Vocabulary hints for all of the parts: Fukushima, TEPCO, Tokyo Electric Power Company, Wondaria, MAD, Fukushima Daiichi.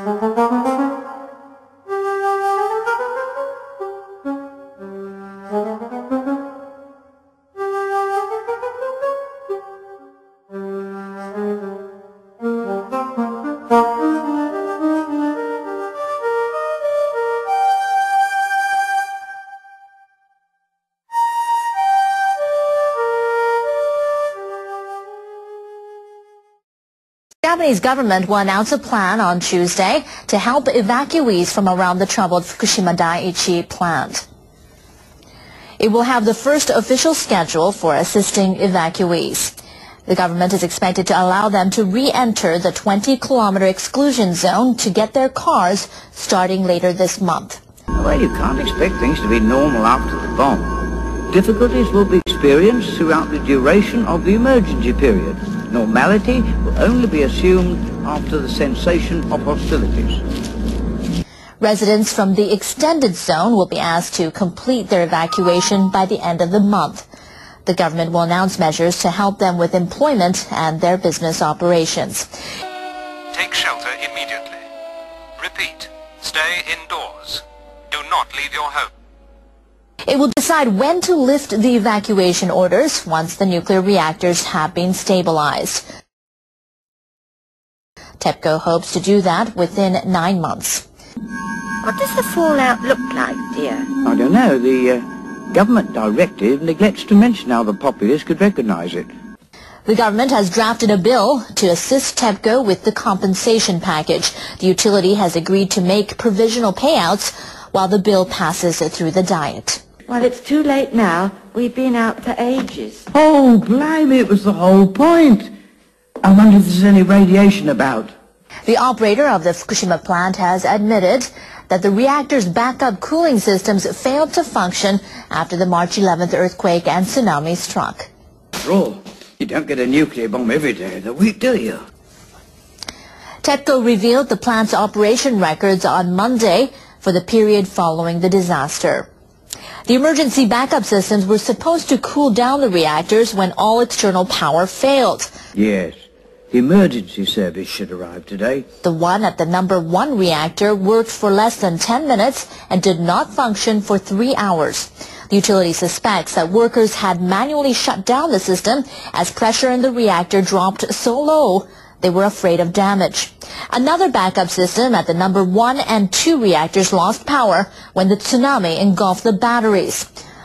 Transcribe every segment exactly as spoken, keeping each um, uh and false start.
The Japanese government will announce a plan on Tuesday to help evacuees from around the troubled Fukushima Daiichi plant. It will have the first official schedule for assisting evacuees. The government is expected to allow them to re-enter the twenty kilometer exclusion zone to get their cars starting later this month. Well, you can't expect things to be normal after the bomb. Difficulties will be experienced throughout the duration of the emergency period. Normality will only be assumed after the cessation of hostilities. Residents from the extended zone will be asked to complete their evacuation by the end of the month. The government will announce measures to help them with employment and their business operations. Take shelter immediately. Repeat, stay indoors. Do not leave your home. It will decide when to lift the evacuation orders once the nuclear reactors have been stabilized. TEPCO hopes to do that within nine months. What does the fallout look like, dear? I don't know. The uh, government directive neglects to mention how the populace could recognize it. The government has drafted a bill to assist TEPCO with the compensation package. The utility has agreed to make provisional payouts while the bill passes through the Diet. Well, it's too late now. We've been out for ages. Oh, blimey, it was the whole point. I wonder if there's any radiation about. The operator of the Fukushima plant has admitted that the reactor's backup cooling systems failed to function after the March eleventh earthquake and tsunami struck. After all, you don't get a nuclear bomb every day of the week, do you? TEPCO revealed the plant's operation records on Monday for the period following the disaster. The emergency backup systems were supposed to cool down the reactors when all external power failed. Yes, the emergency service should arrive today. The one at the number one reactor worked for less than ten minutes and did not function for three hours. The utility suspects that workers had manually shut down the system as pressure in the reactor dropped so low they were afraid of damage. Another backup system at the number one and two reactors lost power when the tsunami engulfed the batteries.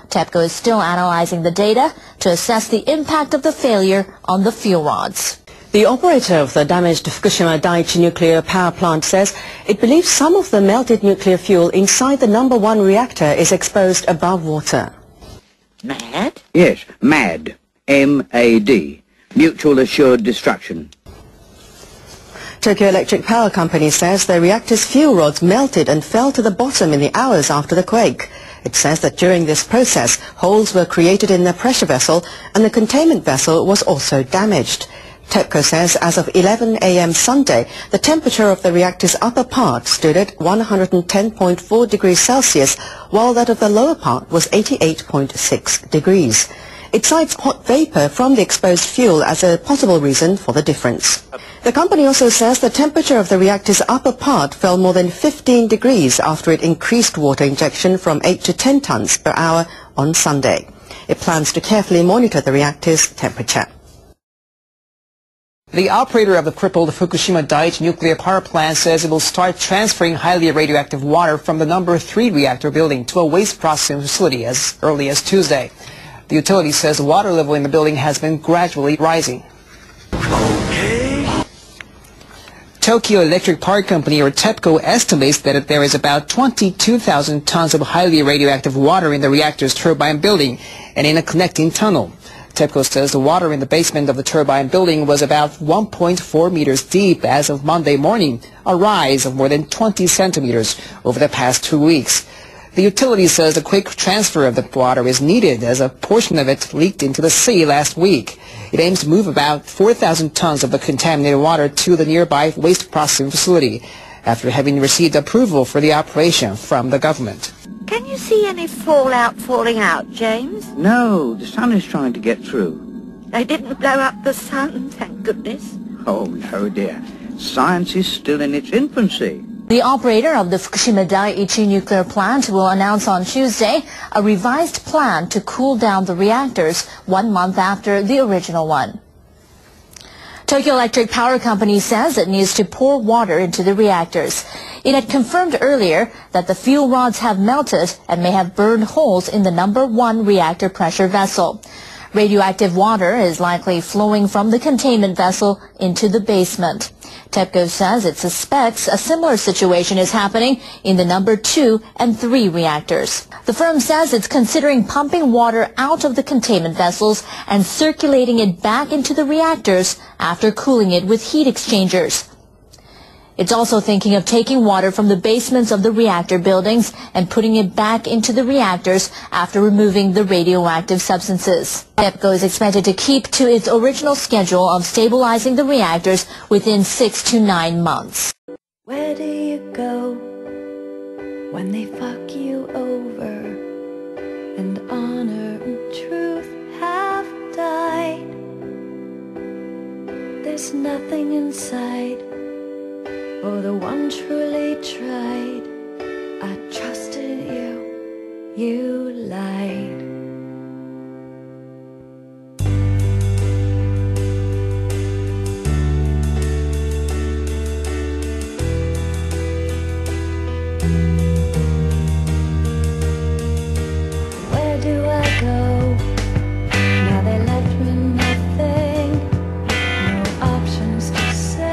TEPCO is still analyzing the data to assess the impact of the failure on the fuel rods. The operator of the damaged Fukushima Daiichi nuclear power plant says it believes some of the melted nuclear fuel inside the number one reactor is exposed above water. MAD? Yes, MAD. M A D. Mutual Assured Destruction. Tokyo Electric Power Company says their reactor's fuel rods melted and fell to the bottom in the hours after the quake. It says that during this process, holes were created in the pressure vessel and the containment vessel was also damaged. TEPCO says as of eleven a m Sunday, the temperature of the reactor's upper part stood at one hundred ten point four degrees Celsius, while that of the lower part was eighty-eight point six degrees. It cites hot vapor from the exposed fuel as a possible reason for the difference. The company also says the temperature of the reactor's upper part fell more than fifteen degrees after it increased water injection from eight to ten tons per hour on Sunday. It plans to carefully monitor the reactor's temperature. The operator of the crippled Fukushima Daiichi nuclear power plant says it will start transferring highly radioactive water from the number three reactor building to a waste processing facility as early as Tuesday. The utility says the water level in the building has been gradually rising. Okay. Tokyo Electric Power Company, or TEPCO, estimates that there is about twenty-two thousand tons of highly radioactive water in the reactor's turbine building and in a connecting tunnel. TEPCO says the water in the basement of the turbine building was about one point four meters deep as of Monday morning, a rise of more than twenty centimeters over the past two weeks. The utility says a quick transfer of the water is needed as a portion of it leaked into the sea last week. It aims to move about four thousand tons of the contaminated water to the nearby waste processing facility after having received approval for the operation from the government. Can you see any fallout falling out, James? No, the sun is trying to get through. They didn't blow up the sun, thank goodness. Oh, no, dear. science is still in its infancy. The operator of the Fukushima Daiichi nuclear plant will announce on Tuesday a revised plan to cool down the reactors one month after the original one. Tokyo Electric Power Company says it needs to pour water into the reactors. It had confirmed earlier that the fuel rods have melted and may have burned holes in the number one reactor pressure vessel. Radioactive water is likely flowing from the containment vessel into the basement. TEPCO says it suspects a similar situation is happening in the number two and three reactors. The firm says it's considering pumping water out of the containment vessels and circulating it back into the reactors after cooling it with heat exchangers. It's also thinking of taking water from the basements of the reactor buildings and putting it back into the reactors after removing the radioactive substances. TEPCO is expected to keep to its original schedule of stabilizing the reactors within six to nine months. Where do you go when they fuck you over and honor and truth have died? There's nothing inside. Oh, the one truly tried. I trusted you, you lied. Where do I go? Now they left me nothing. No options to say.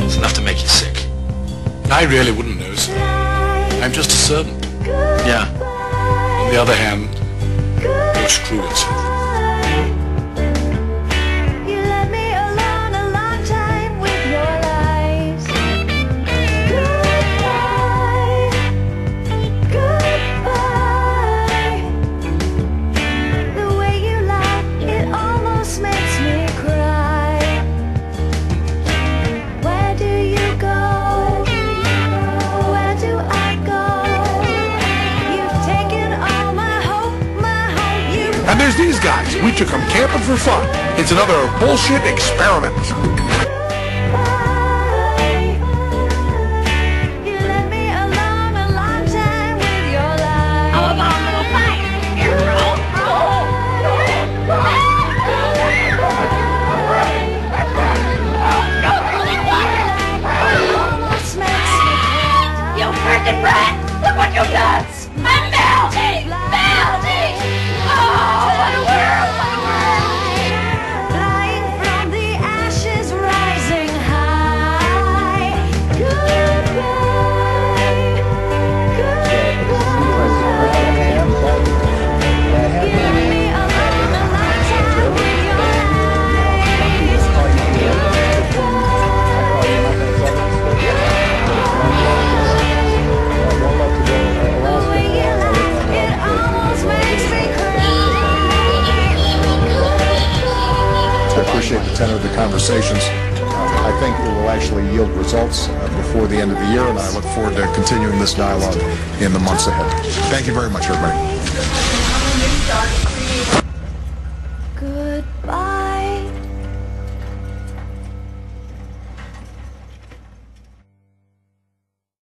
It's enough to make you sick. I really wouldn't notice. I'm just a servant. Yeah. On the other hand, no screw yourself. And there's these guys. We took them camping for fun. It's another bullshit experiment. You let me alone a long time with your lies. How about a little fight? You freaking brat! Look what you've done! I'm melting! Melting! The tenor of the conversations, uh, I think it will actually yield results uh, before the end of the year, and I look forward to continuing this dialogue in the months ahead. Thank you very much, everybody.